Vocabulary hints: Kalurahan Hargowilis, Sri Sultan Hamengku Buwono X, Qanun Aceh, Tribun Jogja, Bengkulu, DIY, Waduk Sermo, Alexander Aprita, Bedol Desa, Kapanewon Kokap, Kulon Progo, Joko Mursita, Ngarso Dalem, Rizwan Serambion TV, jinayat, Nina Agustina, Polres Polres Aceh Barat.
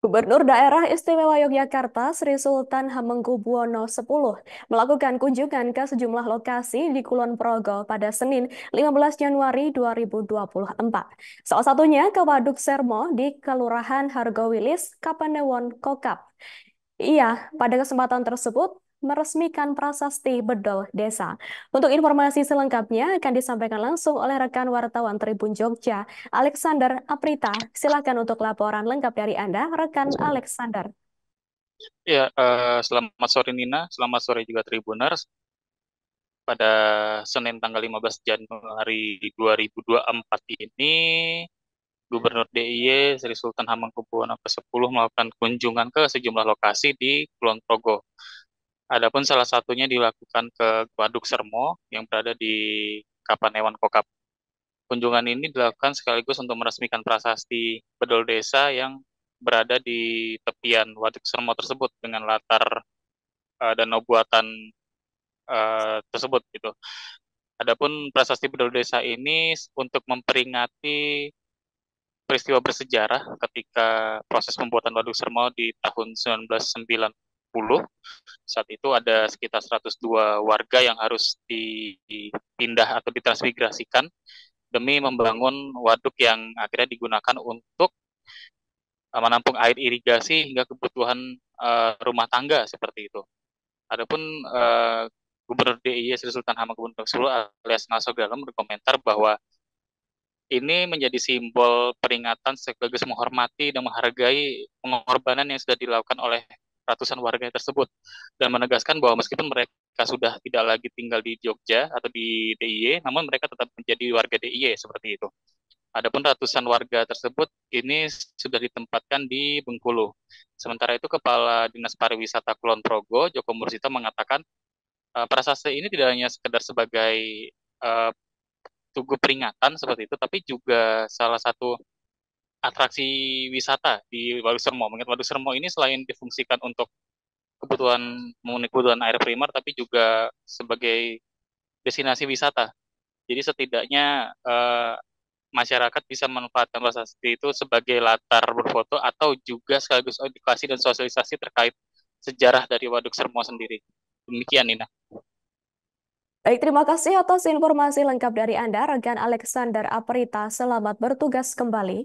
Gubernur Daerah Istimewa Yogyakarta Sri Sultan Hamengku Buwono X melakukan kunjungan ke sejumlah lokasi di Kulon Progo pada Senin 15 Januari 2024. Salah satunya ke Waduk Sermo di Kalurahan Hargowilis, Kapanewon Kokap. Iya, pada kesempatan tersebut meresmikan prasasti Bedol Desa. Untuk informasi selengkapnya akan disampaikan langsung oleh rekan wartawan Tribun Jogja, Alexander Aprita. Silakan untuk laporan lengkap dari Anda, rekan Alexander. Ya, selamat sore Nina, selamat sore juga Tribuners. Pada Senin tanggal 15 Januari 2024 ini, Gubernur DIY Sri Sultan Hamengku Buwono X melakukan kunjungan ke sejumlah lokasi di Kulon Progo. Adapun salah satunya dilakukan ke Waduk Sermo yang berada di Kapanewon Kokap. Kunjungan ini dilakukan sekaligus untuk meresmikan prasasti Bedol Desa yang berada di tepian Waduk Sermo tersebut dengan latar danau buatan tersebut gitu. Adapun prasasti Bedol Desa ini untuk memperingati peristiwa bersejarah ketika proses pembuatan Waduk Sermo di tahun 1990. Saat itu ada sekitar 102 warga yang harus dipindah atau ditransmigrasikan demi membangun waduk yang akhirnya digunakan untuk menampung air irigasi hingga kebutuhan rumah tangga seperti itu. Adapun Gubernur DIY Sri Sultan Hamengku Buwono X alias Ngarso Dalem berkomentar bahwa ini menjadi simbol peringatan sekaligus menghormati dan menghargai pengorbanan yang sudah dilakukan oleh ratusan warga tersebut, dan menegaskan bahwa meskipun mereka sudah tidak lagi tinggal di Jogja atau di DIY, namun mereka tetap menjadi warga DIY seperti itu. Adapun ratusan warga tersebut ini sudah ditempatkan di Bengkulu. Sementara itu Kepala Dinas Pariwisata Kulon Progo, Joko Mursita mengatakan prasasti ini tidak hanya sekedar sebagai tugu peringatan seperti itu, tapi juga salah satu atraksi wisata di Waduk Sermo. Mengingat Waduk Sermo ini selain difungsikan untuk memenuhi kebutuhan air primer, tapi juga sebagai destinasi wisata. Jadi setidaknya masyarakat bisa memanfaatkan prasasti itu sebagai latar berfoto atau juga sekaligus edukasi dan sosialisasi terkait sejarah dari Waduk Sermo sendiri. Demikian Nina. Baik, terima kasih atas informasi lengkap dari Anda, rekan Alexander Aprita. Selamat bertugas kembali.